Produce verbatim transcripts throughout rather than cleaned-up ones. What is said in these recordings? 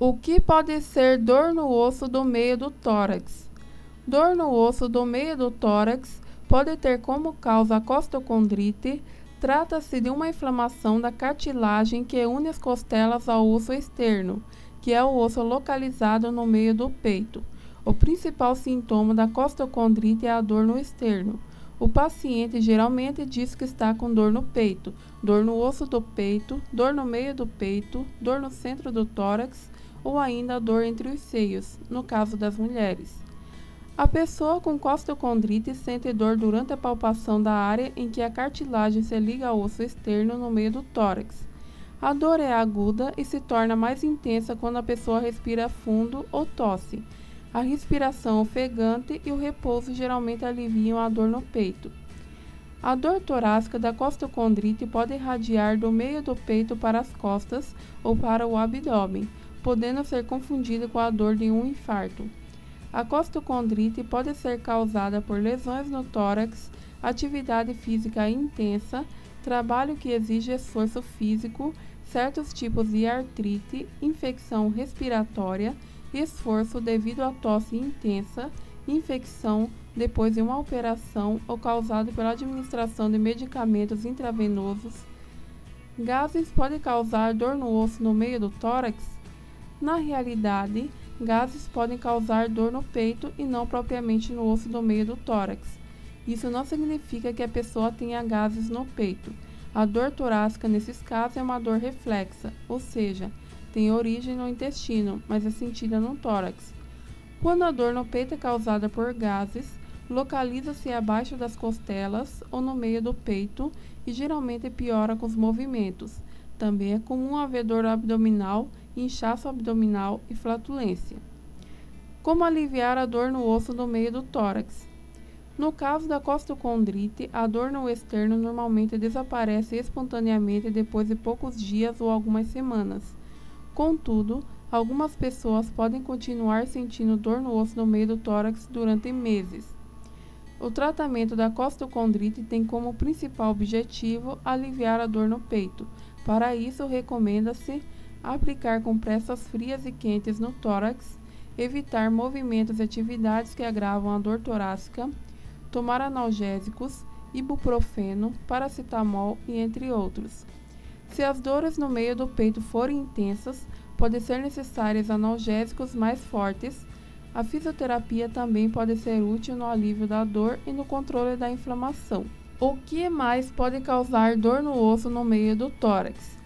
O que pode ser dor no osso do meio do tórax? Dor no osso do meio do tórax pode ter como causa a costochondrite. Trata-se de uma inflamação da cartilagem que une as costelas ao osso externo, que é o osso localizado no meio do peito. O principal sintoma da costochondrite é a dor no externo. O paciente geralmente diz que está com dor no peito, dor no osso do peito, dor no meio do peito, dor no centro do tórax ou ainda dor entre os seios, no caso das mulheres. A pessoa com costochondrite sente dor durante a palpação da área em que a cartilagem se liga ao osso externo no meio do tórax. A dor é aguda e se torna mais intensa quando a pessoa respira fundo ou tosse. A respiração ofegante e o repouso geralmente aliviam a dor no peito. A dor torácica da costochondrite pode irradiar do meio do peito para as costas ou para o abdômen, podendo ser confundida com a dor de um infarto. A costochondrite pode ser causada por lesões no tórax, atividade física intensa, trabalho que exige esforço físico, certos tipos de artrite, infecção respiratória, esforço devido à tosse intensa, infecção depois de uma operação ou causado pela administração de medicamentos intravenosos. Gases podem causar dor no osso no meio do tórax? Na realidade, gases podem causar dor no peito e não propriamente no osso do meio do tórax. Isso não significa que a pessoa tenha gases no peito. A dor torácica nesses casos é uma dor reflexa, ou seja, tem origem no intestino, mas é sentida no tórax. Quando a dor no peito é causada por gases, localiza-se abaixo das costelas ou no meio do peito e geralmente piora com os movimentos. Também é comum haver dor abdominal, inchaço abdominal e flatulência. Como aliviar a dor no osso do meio do tórax? No caso da costochondrite, a dor no externo normalmente desaparece espontaneamente depois de poucos dias ou algumas semanas. Contudo, algumas pessoas podem continuar sentindo dor no osso no meio do tórax durante meses. O tratamento da costochondrite tem como principal objetivo aliviar a dor no peito. Para isso, recomenda-se aplicar compressas frias e quentes no tórax, evitar movimentos e atividades que agravam a dor torácica, tomar analgésicos, ibuprofeno, paracetamol e entre outros. Se as dores no meio do peito forem intensas, podem ser necessários analgésicos mais fortes. A fisioterapia também pode ser útil no alívio da dor e no controle da inflamação. O que mais pode causar dor no osso no meio do tórax?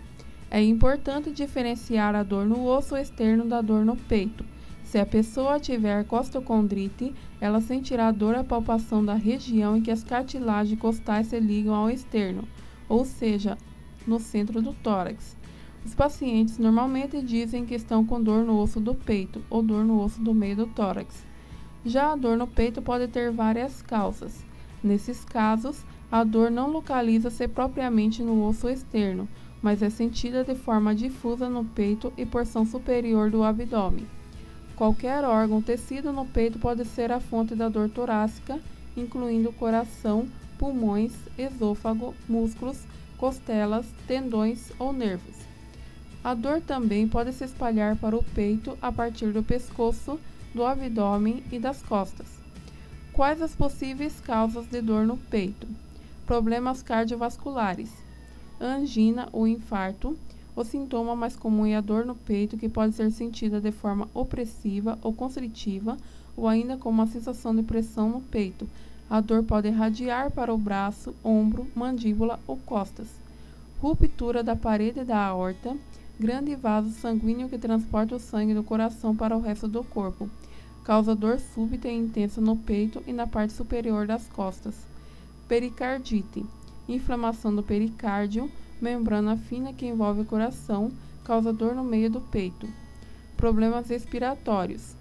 É importante diferenciar a dor no osso externo da dor no peito. Se a pessoa tiver costochondrite, ela sentirá dor à palpação da região em que as cartilagens costais se ligam ao externo, ou seja, no centro do tórax. Os pacientes normalmente dizem que estão com dor no osso do peito ou dor no osso do meio do tórax. Já a dor no peito pode ter várias causas. Nesses casos, a dor não localiza-se propriamente no osso externo, mas é sentida de forma difusa no peito e porção superior do abdômen. Qualquer órgão ou tecido no peito pode ser a fonte da dor torácica, incluindo coração, pulmões, esôfago, músculos, costelas, tendões ou nervos. A dor também pode se espalhar para o peito a partir do pescoço, do abdômen e das costas. Quais as possíveis causas de dor no peito? Problemas cardiovasculares, angina ou infarto. O sintoma mais comum é a dor no peito, que pode ser sentida de forma opressiva ou constritiva, ou ainda com uma sensação de pressão no peito. A dor pode irradiar para o braço, ombro, mandíbula ou costas. Ruptura da parede da aorta, grande vaso sanguíneo que transporta o sangue do coração para o resto do corpo. Causa dor súbita e intensa no peito e na parte superior das costas. Pericardite, inflamação do pericárdio, membrana fina que envolve o coração, causa dor no meio do peito. Problemas respiratórios,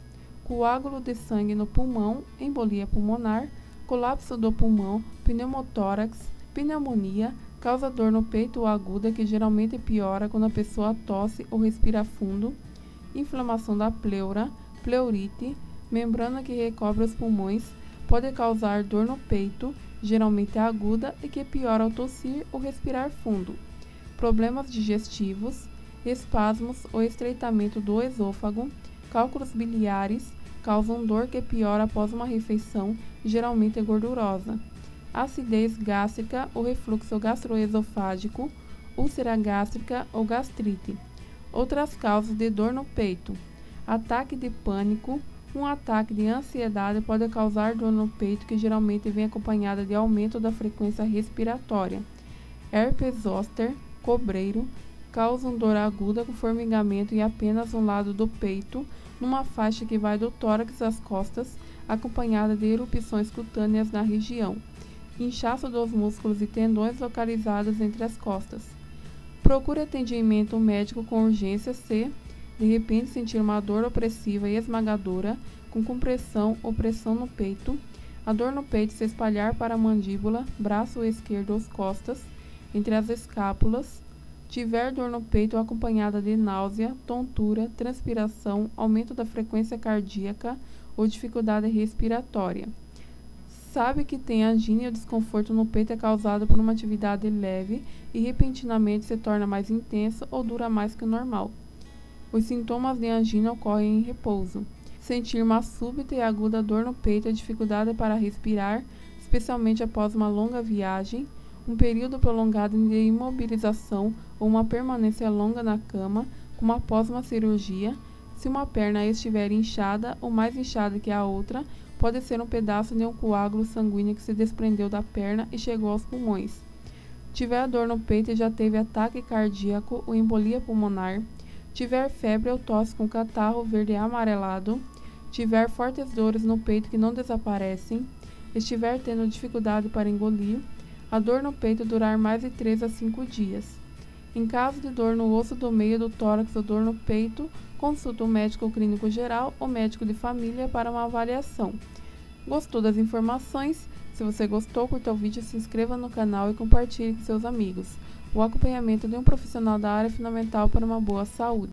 coágulo de sangue no pulmão, embolia pulmonar, colapso do pulmão, pneumotórax, pneumonia, causa dor no peito ou aguda que geralmente piora quando a pessoa tosse ou respira fundo, inflamação da pleura, pleurite, membrana que recobre os pulmões, pode causar dor no peito, geralmente aguda e que piora ao tossir ou respirar fundo, problemas digestivos, espasmos ou estreitamento do esôfago, cálculos biliares, causam dor que piora após uma refeição, geralmente gordurosa, acidez gástrica ou refluxo gastroesofágico, úlcera gástrica ou gastrite. Outras causas de dor no peito: ataque de pânico. Um ataque de ansiedade pode causar dor no peito, que geralmente vem acompanhada de aumento da frequência respiratória. Herpes zoster, cobreiro, causam dor aguda com formigamento em apenas um lado do peito, numa faixa que vai do tórax às costas, acompanhada de erupções cutâneas na região. Inchaço dos músculos e tendões localizados entre as costas. Procure atendimento médico com urgência se de repente sentir uma dor opressiva e esmagadora, com compressão ou pressão no peito, a dor no peito se espalhar para a mandíbula, braço esquerdo ou costas, entre as escápulas, tiver dor no peito acompanhada de náusea, tontura, transpiração, aumento da frequência cardíaca ou dificuldade respiratória. Sabe que tem angina e o desconforto no peito é causado por uma atividade leve e repentinamente se torna mais intensa ou dura mais que o normal. Os sintomas de angina ocorrem em repouso. Sentir uma súbita e aguda dor no peito e dificuldade para respirar, especialmente após uma longa viagem, um período prolongado de imobilização ou uma permanência longa na cama, como após uma cirurgia. Se uma perna estiver inchada ou mais inchada que a outra, pode ser um pedaço de um coágulo sanguíneo que se desprendeu da perna e chegou aos pulmões. Tiver dor no peito e já teve ataque cardíaco ou embolia pulmonar. Tiver febre ou tosse com catarro verde amarelado, tiver fortes dores no peito que não desaparecem, estiver tendo dificuldade para engolir, a dor no peito durar mais de três a cinco dias. Em caso de dor no osso do meio do tórax ou dor no peito, consulte o médico clínico geral ou médico de família para uma avaliação. Gostou das informações? Se você gostou, curta o vídeo, se inscreva no canal e compartilhe com seus amigos. O acompanhamento de um profissional da área é fundamental para uma boa saúde.